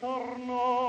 Torno